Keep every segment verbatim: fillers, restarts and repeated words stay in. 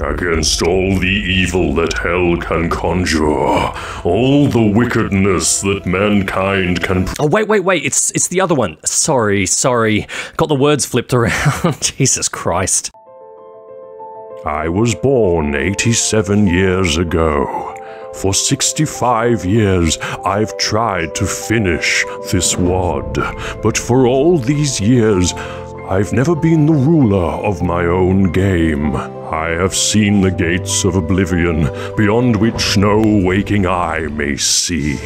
Against all the evil that hell can conjure, all the wickedness that mankind can- Oh, wait, wait, wait, it's, it's the other one. Sorry, sorry, got the words flipped around. Jesus Christ. I was born eighty-seven years ago. For sixty-five years, I've tried to finish this W A D, but for all these years, I've never been the ruler of my own game. I have seen the gates of oblivion, beyond which no waking eye may see.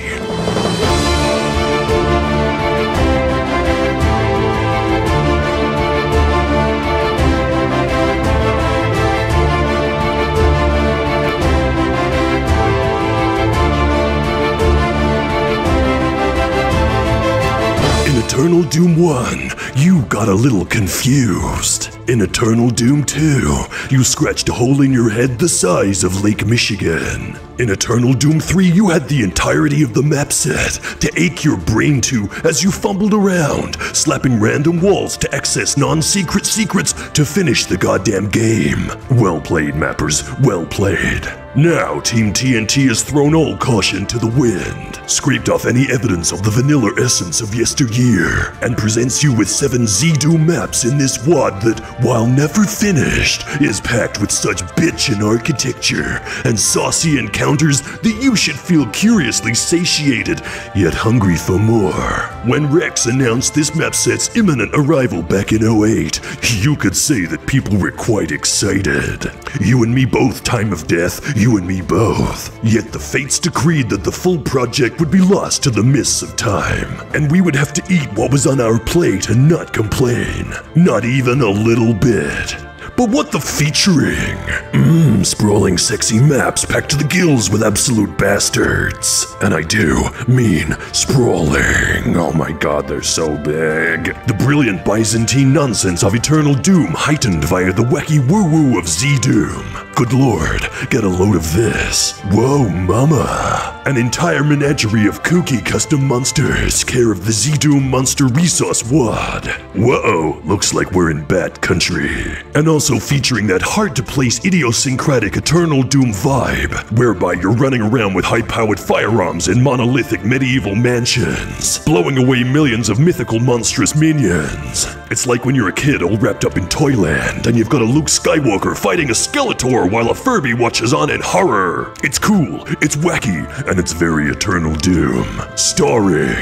Eternal Doom one, you got a little confused. In Eternal Doom two, you scratched a hole in your head the size of Lake Michigan. In Eternal Doom three, you had the entirety of the map set to ache your brain to as you fumbled around, slapping random walls to access non-secret secrets to finish the goddamn game. Well played, mappers, well played. Now, Team T N T has thrown all caution to the wind, scraped off any evidence of the vanilla essence of yesteryear, and presents you with seven Z-Doom maps in this W A D that, while never finished, is packed with such bitchin' architecture and saucy encounters that you should feel curiously satiated, yet hungry for more. When Rex announced this map set's imminent arrival back in oh eight, you could say that people were quite excited. You and me both, time of death. You and me both. Yet the fates decreed that the full project would be lost to the mists of time, and we would have to eat what was on our plate and not complain. Not even a little bit. But what the featuring? Mmm, sprawling sexy maps packed to the gills with absolute bastards. And I do mean sprawling. Oh my god, they're so big. The brilliant Byzantine nonsense of Eternal Doom heightened via the wacky woo-woo of Z-Doom. Good lord, get a load of this. Whoa, mama. An entire menagerie of kooky custom monsters, care of the Z-Doom Monster Resource W A D. Whoa, looks like we're in Bat Country. And also Also featuring that hard-to-place idiosyncratic Eternal Doom vibe, whereby you're running around with high-powered firearms in monolithic medieval mansions, blowing away millions of mythical monstrous minions. It's like when you're a kid all wrapped up in Toyland, and you've got a Luke Skywalker fighting a Skeletor while a Furby watches on in horror. It's cool, it's wacky, and it's very Eternal Doom. Starring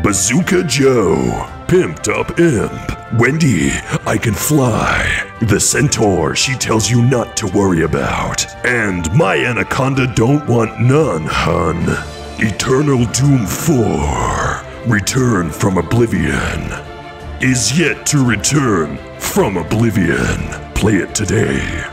Bazooka Joe, Pimped Up Imp, Wendy, I Can Fly, The Centaur, She Tells You Not To Worry About, and My Anaconda Don't Want None, Hun. Eternal Doom four, Return From Oblivion, is yet to return from oblivion. Play it today.